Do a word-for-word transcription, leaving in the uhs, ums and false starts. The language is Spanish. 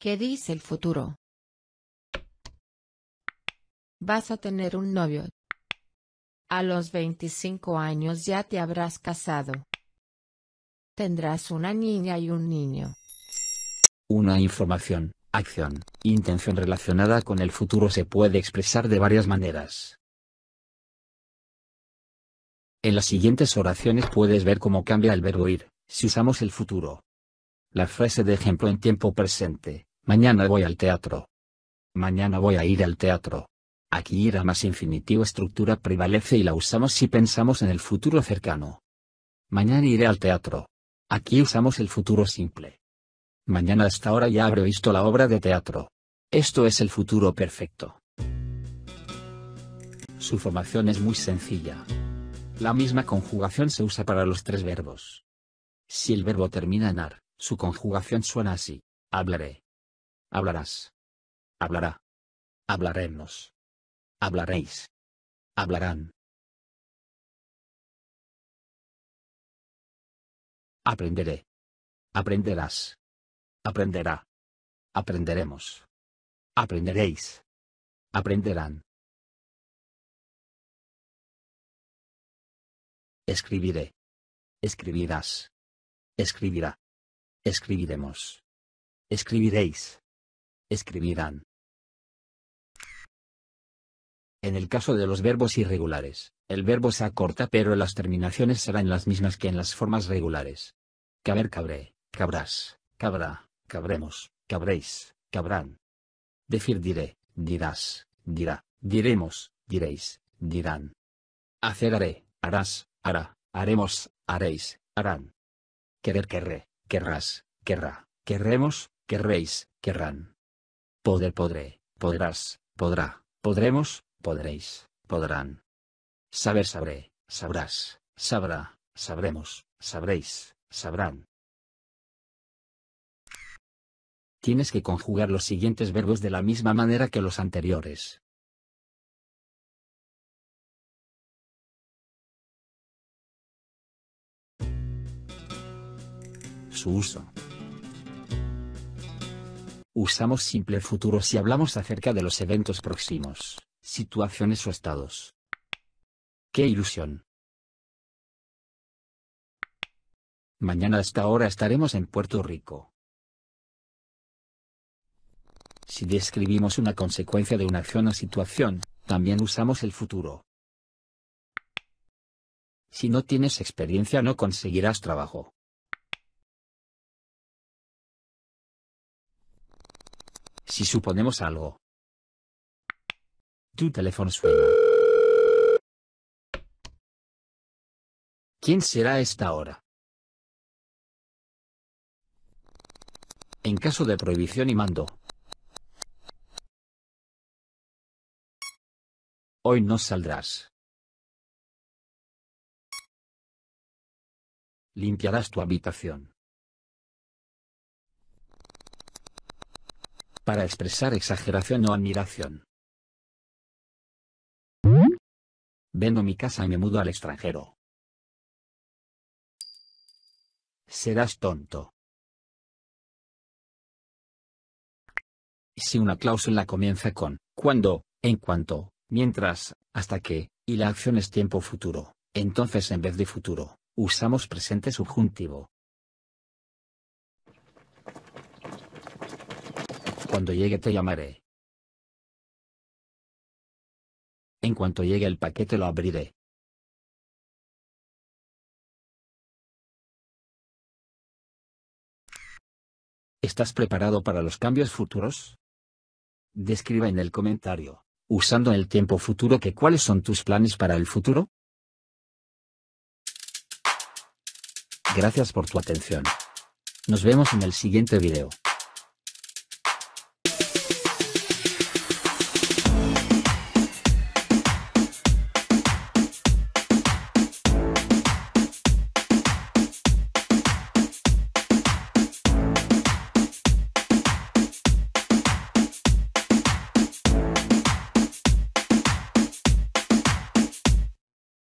¿Qué dice el futuro? Vas a tener un novio. A los veinticinco años ya te habrás casado. Tendrás una niña y un niño. Una información, acción, intención relacionada con el futuro se puede expresar de varias maneras. En las siguientes oraciones puedes ver cómo cambia el verbo ir, si usamos el futuro. La frase de ejemplo en tiempo presente, mañana voy al teatro. Mañana voy a ir al teatro. Aquí ir a más infinitivo estructura prevalece y la usamos si pensamos en el futuro cercano. Mañana iré al teatro. Aquí usamos el futuro simple. Mañana hasta ahora ya habré visto la obra de teatro. Esto es el futuro perfecto. Su formación es muy sencilla. La misma conjugación se usa para los tres verbos. Si el verbo termina en ar, su conjugación suena así. Hablaré. Hablarás. Hablará. Hablaremos. Hablaréis. Hablarán. Aprenderé. Aprenderás. Aprenderá. Aprenderemos. Aprenderéis. Aprenderán. Escribiré. Escribirás. Escribirá. Escribiremos. Escribiréis. Escribirán. En el caso de los verbos irregulares, el verbo se acorta pero las terminaciones serán las mismas que en las formas regulares. Caber, cabré, cabrás, cabrá, cabremos, cabréis, cabrán. Decir, diré, dirás, dirá, diremos, diréis, dirán. Hacer, haré, harás, hará, haremos, haréis, harán. Querer, querré, querrás, querrá, querremos, querréis, querrán. Poder, podré, podrás, podrá, podremos, podréis, podrán. Saber, sabré, sabrás, sabrá, sabremos, sabréis, sabrán. Tienes que conjugar los siguientes verbos de la misma manera que los anteriores. Su uso. Usamos simple futuro si hablamos acerca de los eventos próximos, situaciones o estados. ¡Qué ilusión! Mañana hasta ahora estaremos en Puerto Rico. Si describimos una consecuencia de una acción o situación, también usamos el futuro. Si no tienes experiencia no conseguirás trabajo. Si suponemos algo. Tu teléfono suena. ¿Quién será a esta hora? En caso de prohibición y mando. Hoy no saldrás. Limpiarás tu habitación. Para expresar exageración o admiración. Vendo mi casa y me mudo al extranjero. Serás tonto. Si una cláusula comienza con, cuando, en cuanto, mientras, hasta que, y la acción es tiempo futuro, entonces en vez de futuro, usamos presente subjuntivo. Cuando llegue te llamaré. En cuanto llegue el paquete lo abriré. ¿Estás preparado para los cambios futuros? Describe en el comentario, usando el tiempo futuro, que cuáles son tus planes para el futuro. Gracias por tu atención. Nos vemos en el siguiente video.